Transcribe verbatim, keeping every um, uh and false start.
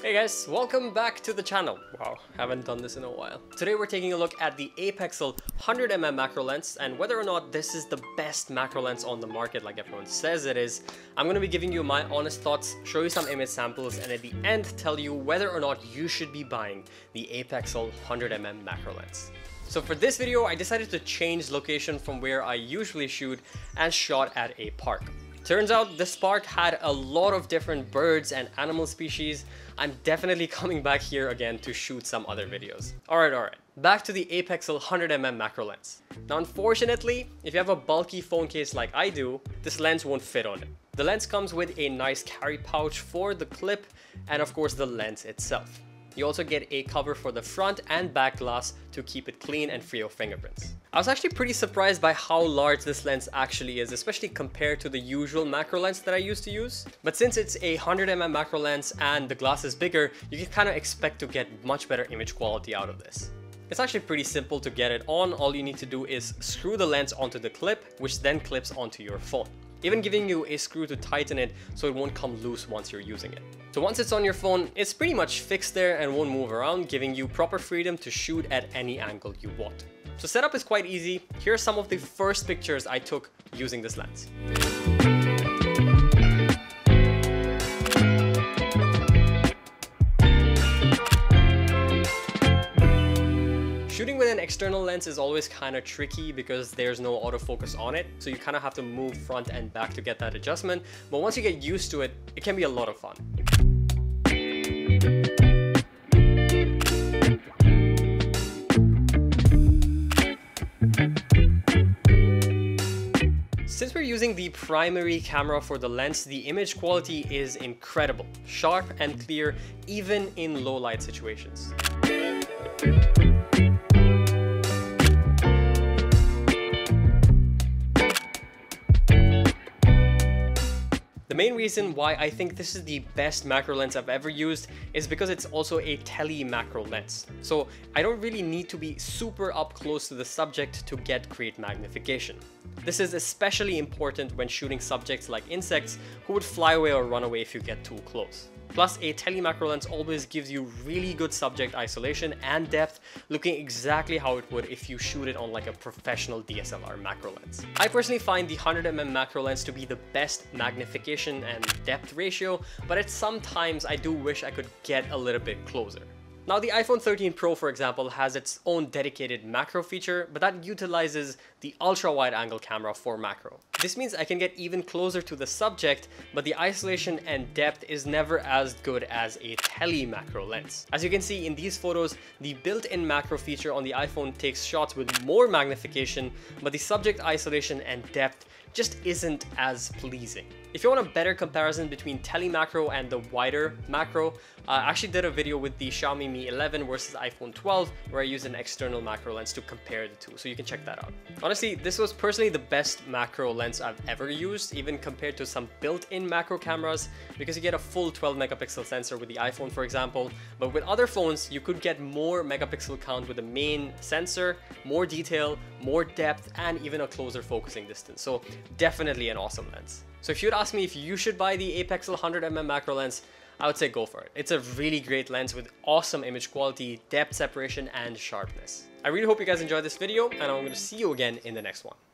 Hey guys, welcome back to the channel. Wow, haven't done this in a while. Today we're taking a look at the Apexel one hundred millimeter macro lens and whether or not this is the best macro lens on the market like everyone says it is. I'm going to be giving you my honest thoughts, show you some image samples, and at the end tell you whether or not you should be buying the Apexel one hundred millimeter macro lens. So for this video, I decided to change location from where I usually shoot and shot at a park. Turns out this park had a lot of different birds and animal species. I'm definitely coming back here again to shoot some other videos. Alright, alright. Back to the Apexel one hundred millimeter macro lens. Now unfortunately, if you have a bulky phone case like I do, this lens won't fit on it. The lens comes with a nice carry pouch for the clip and of course the lens itself. You also get a cover for the front and back glass to keep it clean and free of fingerprints. I was actually pretty surprised by how large this lens actually is, especially compared to the usual macro lens that I used to use. But since it's a one hundred millimeter macro lens and the glass is bigger, you can kind of expect to get much better image quality out of this. It's actually pretty simple to get it on. All you need to do is screw the lens onto the clip, which then clips onto your phone. Even giving you a screw to tighten it so it won't come loose once you're using it. So once it's on your phone, it's pretty much fixed there and won't move around, giving you proper freedom to shoot at any angle you want. So setup is quite easy. Here are some of the first pictures I took using this lens. Shooting with an external lens is always kind of tricky because there's no autofocus on it, so you kind of have to move front and back to get that adjustment, but once you get used to it, it can be a lot of fun. Since we're using the primary camera for the lens, the image quality is incredible, sharp and clear, even in low light situations. The main reason why I think this is the best macro lens I've ever used is because it's also a tele macro lens. So I don't really need to be super up close to the subject to get great magnification. This is especially important when shooting subjects like insects who would fly away or run away if you get too close. Plus, a tele macro lens always gives you really good subject isolation and depth, looking exactly how it would if you shoot it on like a professional D S L R macro lens. I personally find the one hundred millimeter macro lens to be the best magnification and depth ratio, but at some times I do wish I could get a little bit closer. Now the iPhone thirteen Pro, for example, has its own dedicated macro feature, but that utilizes the ultra wide angle camera for macro. This means I can get even closer to the subject, but the isolation and depth is never as good as a tele macro lens. As you can see in these photos, the built-in macro feature on the iPhone takes shots with more magnification, but the subject isolation and depth just isn't as pleasing. If you want a better comparison between tele macro and the wider macro, I actually did a video with the Xiaomi Mi eleven versus iPhone twelve where I used an external macro lens to compare the two, so you can check that out. Honestly, this was personally the best macro lens I've ever used, even compared to some built-in macro cameras, because you get a full twelve megapixel sensor with the iPhone, for example, but with other phones you could get more megapixel count with the main sensor, more detail, more depth, and even a closer focusing distance. So definitely an awesome lens. So if you'd ask me if you should buy the Apexel one hundred millimeter macro lens, I would say go for it. It's a really great lens with awesome image quality, depth separation, and sharpness. I really hope you guys enjoyed this video, and I'm going to see you again in the next one.